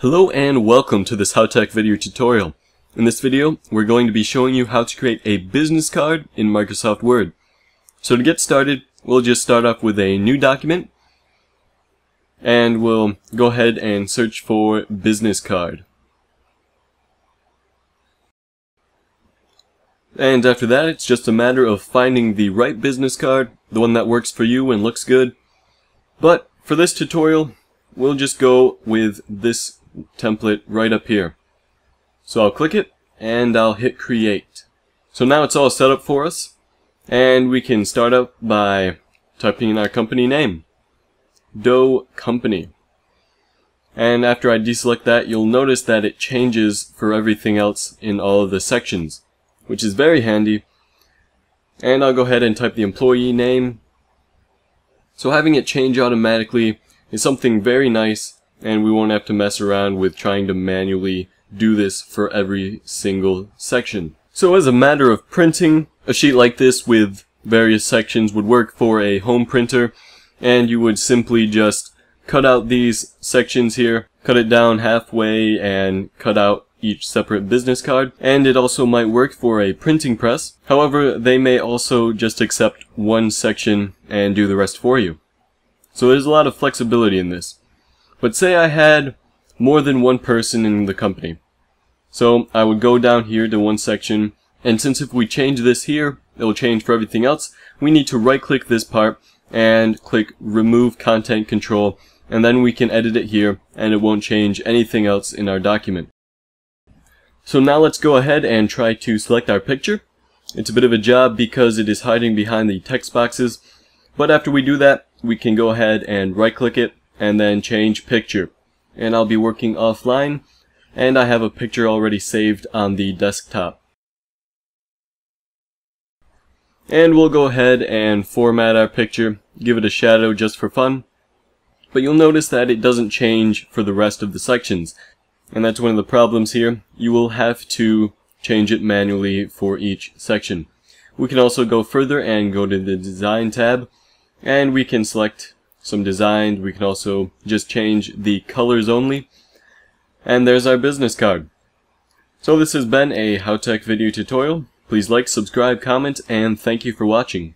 Hello and welcome to this HowTech video tutorial. In this video, we're going to be showing you how to create a business card in Microsoft Word. So to get started, we'll just start off with a new document, and we'll go ahead and search for business card. And after that, it's just a matter of finding the right business card, the one that works for you and looks good. But for this tutorial, we'll just go with this template right up here. So I'll click it and I'll hit create. So now it's all set up for us, and we can start up by typing in our company name, Dough Company. And after I deselect that, you'll notice that it changes for everything else in all of the sections, which is very handy. And I'll go ahead and type the employee name. So having it change automatically is something very nice, and we won't have to mess around with trying to manually do this for every single section. So as a matter of printing, a sheet like this with various sections would work for a home printer, and you would simply just cut out these sections here, cut it down halfway, and cut out each separate business card. And it also might work for a printing press. However, they may also just accept one section and do the rest for you. So there's a lot of flexibility in this. But say I had more than one person in the company. So I would go down here to one section, and since if we change this here, it'll change for everything else, we need to right click this part and click remove content control, and then we can edit it here and it won't change anything else in our document. So now let's go ahead and try to select our picture. It's a bit of a job because it is hiding behind the text boxes, but after we do that, we can go ahead and right click it and then change picture. And I'll be working offline, and I have a picture already saved on the desktop. And we'll go ahead and format our picture, give it a shadow just for fun. But you'll notice that it doesn't change for the rest of the sections. And that's one of the problems here. You will have to change it manually for each section. We can also go further and go to the design tab, and we can select some design. We can also just change the colors only, and there's our business card. So this has been a HowTech video tutorial. Please like, subscribe, comment, and thank you for watching.